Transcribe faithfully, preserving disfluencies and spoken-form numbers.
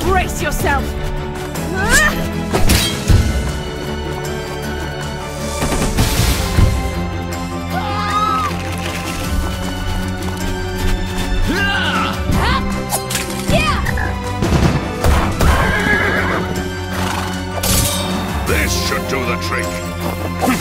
Brace yourself! This should do the trick!